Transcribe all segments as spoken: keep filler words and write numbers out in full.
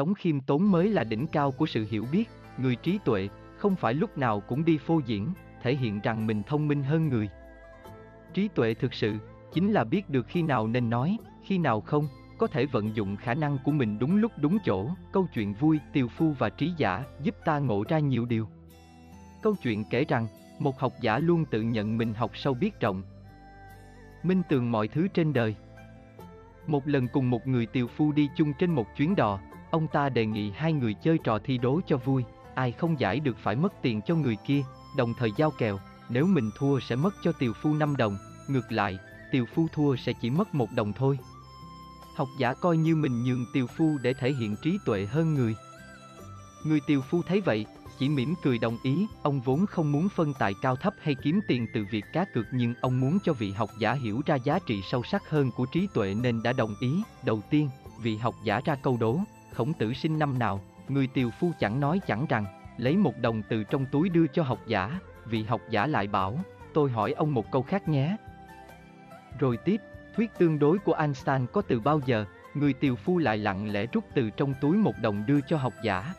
sống khiêm tốn mới là đỉnh cao của sự hiểu biết. Người trí tuệ không phải lúc nào cũng đi phô diễn, thể hiện rằng mình thông minh hơn người. Trí tuệ thực sự chính là biết được khi nào nên nói, khi nào không, có thể vận dụng khả năng của mình đúng lúc đúng chỗ. Câu chuyện vui Tiều Phu và Trí Giả giúp ta ngộ ra nhiều điều. Câu chuyện kể rằng, một học giả luôn tự nhận mình học sâu biết rộng, minh tường mọi thứ trên đời. Một lần cùng một người tiều phu đi chung trên một chuyến đò, ông ta đề nghị hai người chơi trò thi đố cho vui, ai không giải được phải mất tiền cho người kia, đồng thời giao kèo, nếu mình thua sẽ mất cho tiều phu năm đồng, ngược lại, tiều phu thua sẽ chỉ mất một đồng thôi. Học giả coi như mình nhường tiều phu để thể hiện trí tuệ hơn người. Người tiều phu thấy vậy, chỉ mỉm cười đồng ý, ông vốn không muốn phân tài cao thấp hay kiếm tiền từ việc cá cược, nhưng ông muốn cho vị học giả hiểu ra giá trị sâu sắc hơn của trí tuệ nên đã đồng ý. Đầu tiên, vị học giả ra câu đố, Khổng Tử sinh năm nào, người tiều phu chẳng nói chẳng rằng, lấy một đồng từ trong túi đưa cho học giả, vị học giả lại bảo, tôi hỏi ông một câu khác nhé. Rồi tiếp, thuyết tương đối của Einstein có từ bao giờ, người tiều phu lại lặng lẽ rút từ trong túi một đồng đưa cho học giả.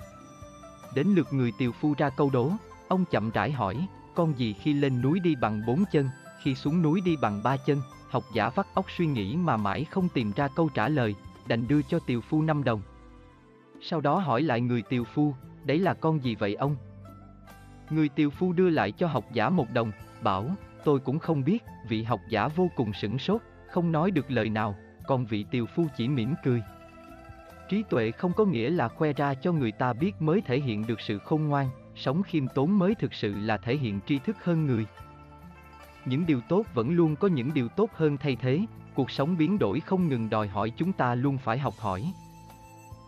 Đến lượt người tiều phu ra câu đố, ông chậm rãi hỏi, con gì khi lên núi đi bằng bốn chân, khi xuống núi đi bằng ba chân, học giả vắt óc suy nghĩ mà mãi không tìm ra câu trả lời, đành đưa cho tiều phu năm đồng. Sau đó hỏi lại người tiều phu, đấy là con gì vậy ông? Người tiều phu đưa lại cho học giả một đồng, bảo, tôi cũng không biết, vị học giả vô cùng sửng sốt, không nói được lời nào, còn vị tiều phu chỉ mỉm cười. Trí tuệ không có nghĩa là khoe ra cho người ta biết mới thể hiện được sự khôn ngoan, sống khiêm tốn mới thực sự là thể hiện tri thức hơn người. Những điều tốt vẫn luôn có những điều tốt hơn thay thế, cuộc sống biến đổi không ngừng đòi hỏi chúng ta luôn phải học hỏi.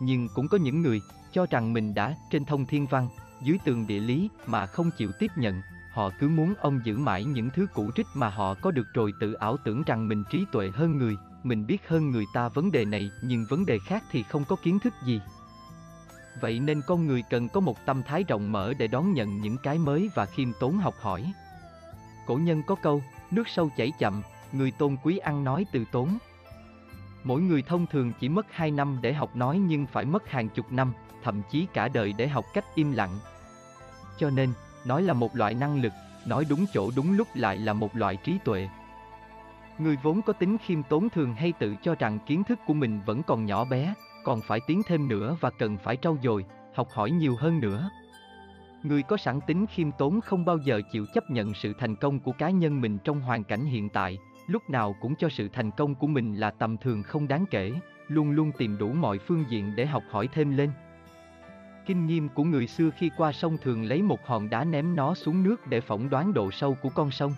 Nhưng cũng có những người cho rằng mình đã trên thông thiên văn, dưới tường địa lý mà không chịu tiếp nhận, họ cứ muốn ôm giữ mãi những thứ cũ rích mà họ có được rồi tự ảo tưởng rằng mình trí tuệ hơn người. Mình biết hơn người ta vấn đề này nhưng vấn đề khác thì không có kiến thức gì. Vậy nên con người cần có một tâm thái rộng mở để đón nhận những cái mới và khiêm tốn học hỏi. Cổ nhân có câu, nước sâu chảy chậm, người tôn quý ăn nói từ tốn. Mỗi người thông thường chỉ mất hai năm để học nói nhưng phải mất hàng chục năm, thậm chí cả đời để học cách im lặng. Cho nên, nói là một loại năng lực, nói đúng chỗ đúng lúc lại là một loại trí tuệ. Người vốn có tính khiêm tốn thường hay tự cho rằng kiến thức của mình vẫn còn nhỏ bé, còn phải tiến thêm nữa và cần phải trau dồi, học hỏi nhiều hơn nữa. Người có sẵn tính khiêm tốn không bao giờ chịu chấp nhận sự thành công của cá nhân mình trong hoàn cảnh hiện tại, lúc nào cũng cho sự thành công của mình là tầm thường không đáng kể, luôn luôn tìm đủ mọi phương diện để học hỏi thêm lên. Kinh nghiệm của người xưa khi qua sông thường lấy một hòn đá ném nó xuống nước để phỏng đoán độ sâu của con sông.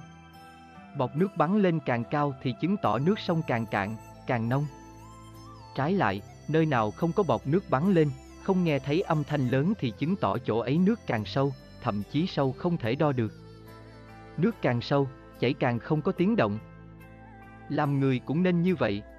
Bọt nước bắn lên càng cao thì chứng tỏ nước sông càng cạn, càng nông. Trái lại, nơi nào không có bọt nước bắn lên, không nghe thấy âm thanh lớn thì chứng tỏ chỗ ấy nước càng sâu, thậm chí sâu không thể đo được. Nước càng sâu, chảy càng không có tiếng động. Làm người cũng nên như vậy,